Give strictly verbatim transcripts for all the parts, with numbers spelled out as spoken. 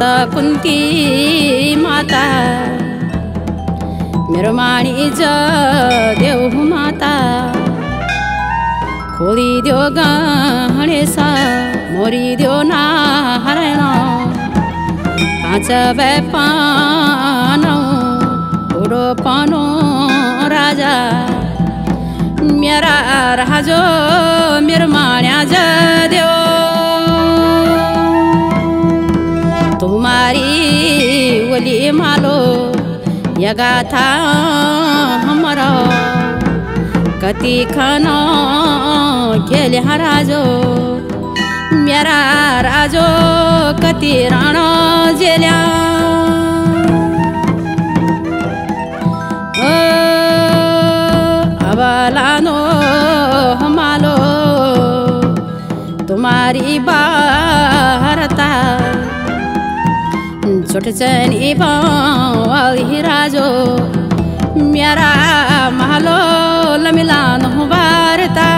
माता कुंती माता मेरो मानिज देऊ माता खोली देऊ गणेश मोरी देऊ नारायण पाँच बै पानौ उडो पानो राजा मेरा राजो मेरो मानिज देऊ तुम्हारी ओली मालो यगा था हमारा कति खाना खेल राजो मेरा राजो कति राणा जेलिया ओ अबलानो हमालो तुम्हारी बाहरता छोटचन वाली राजो मेरा महलो लमिलान हो वारता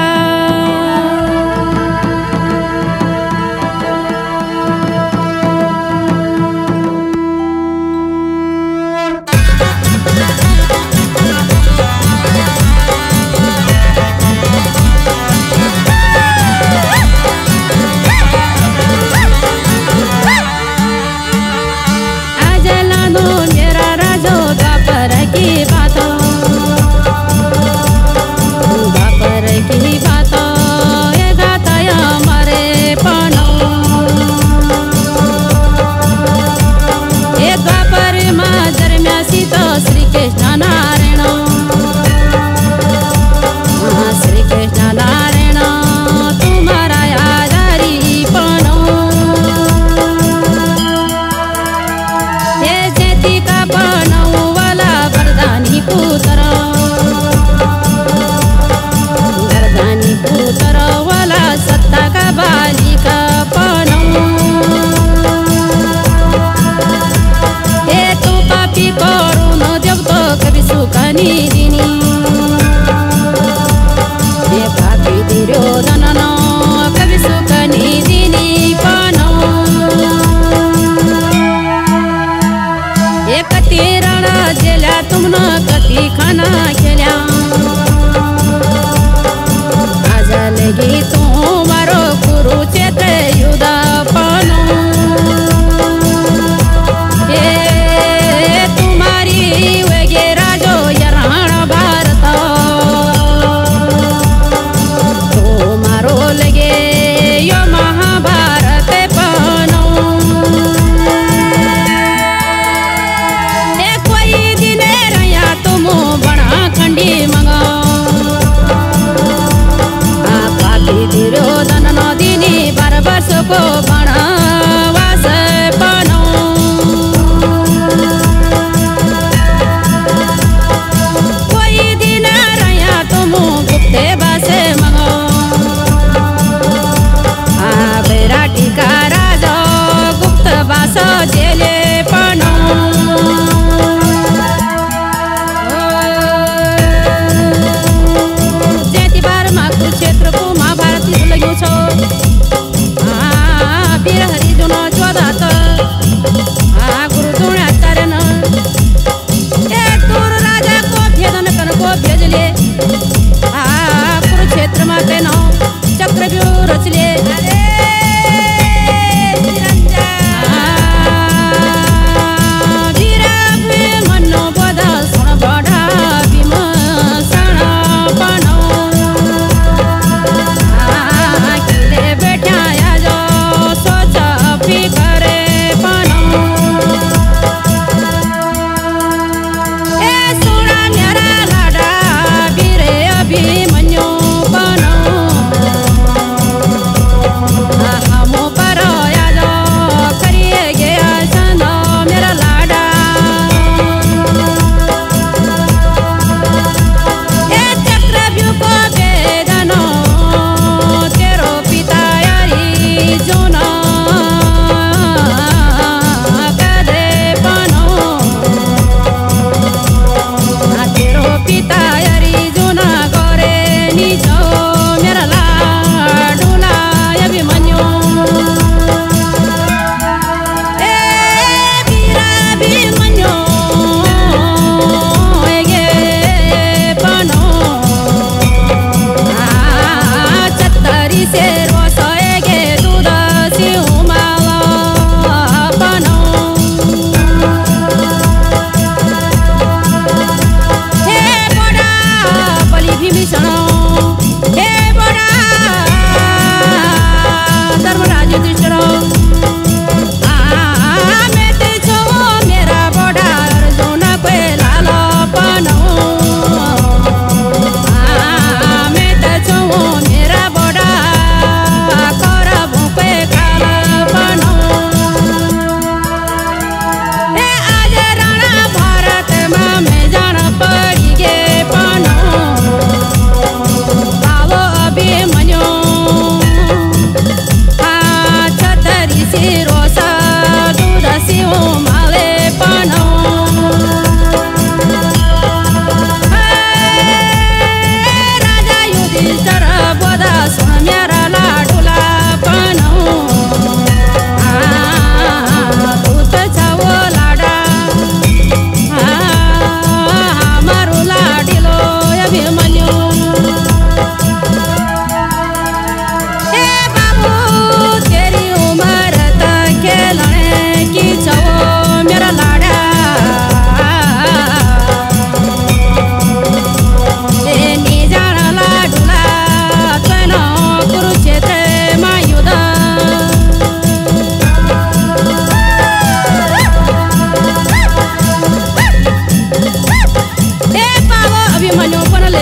oh।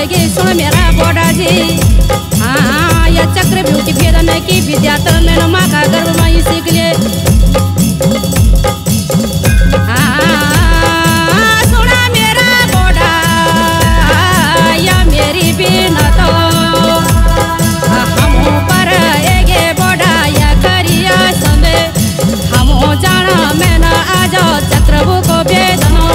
देगी सुन मेरा बोडा जी। हाँ हाँ यह चक्र ब्यूटी भेदन की विद्यातरण में नमा का गर्भ माई सीख लिए। हाँ सुना मेरा बोडा या मेरी बिना तो हम पर एगे बोडा या करिया संदे हम जाना मैं ना आ जाओ चक्र को भेदनो।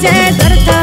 जय दर्द